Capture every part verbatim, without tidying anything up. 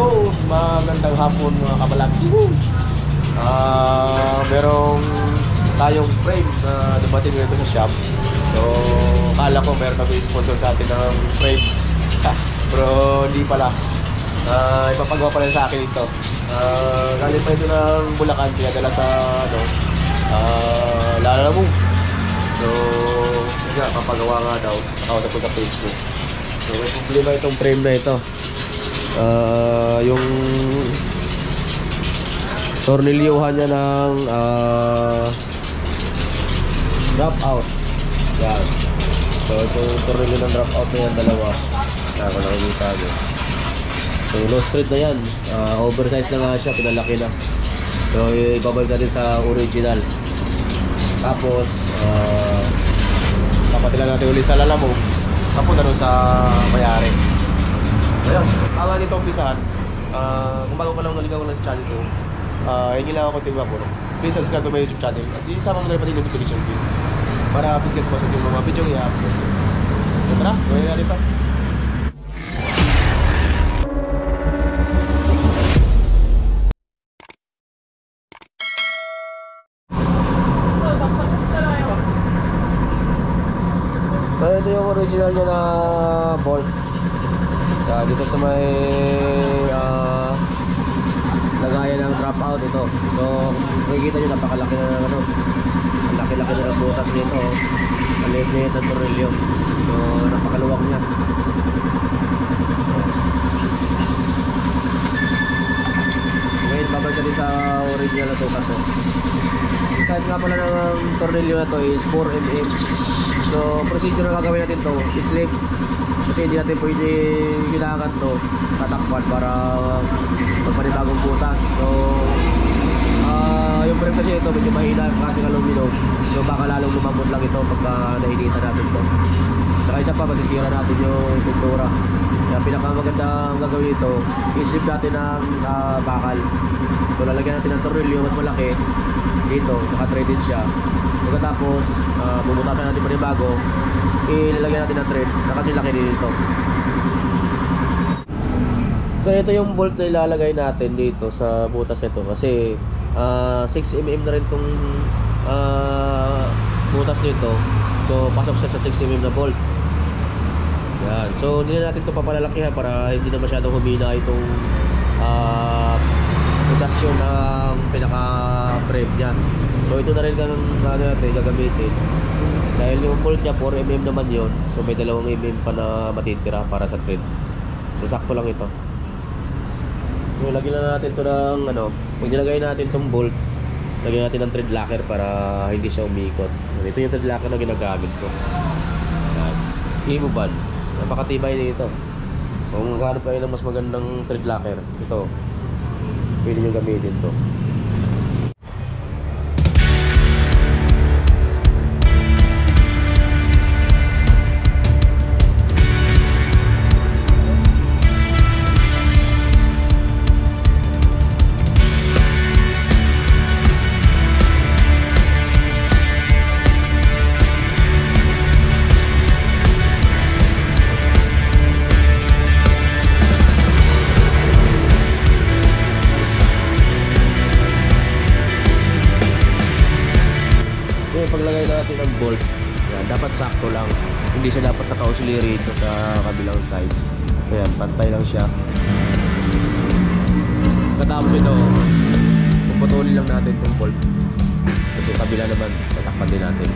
Hello, magandang hapon mga kabalaki. Uh, merong tayong frame na dumating dito sa shop. So, akala ko meron kami sponsor sa atin ng frame. Pero hindi pala. Uh, ipapagawa pa rin sa akin ito. Uh, galing pa ito ng Bulacan, pinadala sa ano, uh, Lalamove. So, nga, papagawa nga daw. Ako na po sa Facebook. So, may problema itong frame na ito. Uh, yung tornilyohan niya ng uh, drop out. Yan. So, itong tornilyo ng drop out na yan, dalawa. Ako nakikita niyo. So, low street na yan. Uh, oversize na nga siya, pinalaki na. So, ibabalik natin sa original. Tapos, uh, kapatilan natin ulit sa Lalamove. Tapos, ano sa mayari. Ayan, ang nito umpisahan. Uh, kung bago pa lang naligaw ng channel ko, uh, hindi lang ako tingwa ko. Please subscribe to my YouTube channel at isama mo na rin pati notification bell para update ka sa post yung mga video i-upload. So tara, gawin na dito. So ito yung original niya na bolt. Uh, dito sa may uh, lagayan ng drop out ito. So, makikita nyo napakalaki na ng ano. Ang laki-laki na ng butas nito. Ang liit-liit ng tornilyo. So, napakaluwag niya. Ngayon, babalik natin sa original na sukat. So, kahit nga pala ng tornilyo na to is four millimeters. So, procedure na gagawin natin to is slip. Kasi hindi natin pwede kailangan to tatakpan para magpanibagong butas. So uh, yung frame kasi ito medyo mahina kasi kalumino, so baka lalong lumambot lang ito pagka nahinita natin to. Saka isa pa, masisira natin yung pintura. Yung pinakamagandang gagawin ito, islip natin ng uh, bakal. So lalagyan natin ng tornilyo mas malaki dito, naka-threaded siya. Pagkatapos uh, bubutasan natin panibago, ilalagyan natin ng thread na kasi laki dito. So ito yung bolt na ilalagay natin dito sa butas nito kasi uh, six millimeters na rin itong uh, butas nito. So pasok siya sa six millimeters na bolt. Yan. So hindi na natin ito papalalakihan para hindi na masyadong humina itong uh, rotasyon ng pinaka-frame niya. So ito na rin ang ano natin gagamitin. Dahil yung bolt niya four millimeters naman yun, so may two millimeters pa na matitira para sa thread. So sakto lang ito. So lagyan na natin ito ng ano, pag nilagay natin itong bolt, lagyan natin ng thread locker para hindi siya umiikot. Ito yung thread locker na ginagamit ko. Imuban, napakatibay nito. So kung maghanap kayo ng mas magandang thread locker, ito pwede nyo gamitin ito. Paglagay natin ang bolt, yan, dapat sakto lang, hindi siya dapat nakausili rito sa kabilang side. So yan, pantay lang siya. Katapos ito, puputulin lang natin itong bolt kasi kabila naman tatakpan din natin.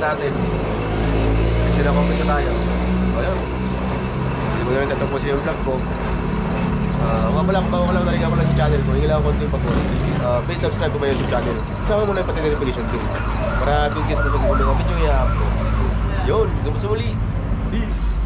natin. Kasi nakompleta tayo. Ayun. Hindi ko na rin tatapos yung vlog ko. Uh, mga pala, bawang lang na rin ako lang yung channel ko. Hindi lang konti pa po. Uh, please subscribe ko ba yung channel. Sama mo na yung pati na repetition team. Maraming kiss po sa mga video niya. Yun, gusto muli. Peace!